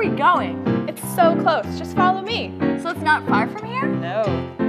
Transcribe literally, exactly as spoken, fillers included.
are we going? It's so close. Just follow me. So it's not far from here? No.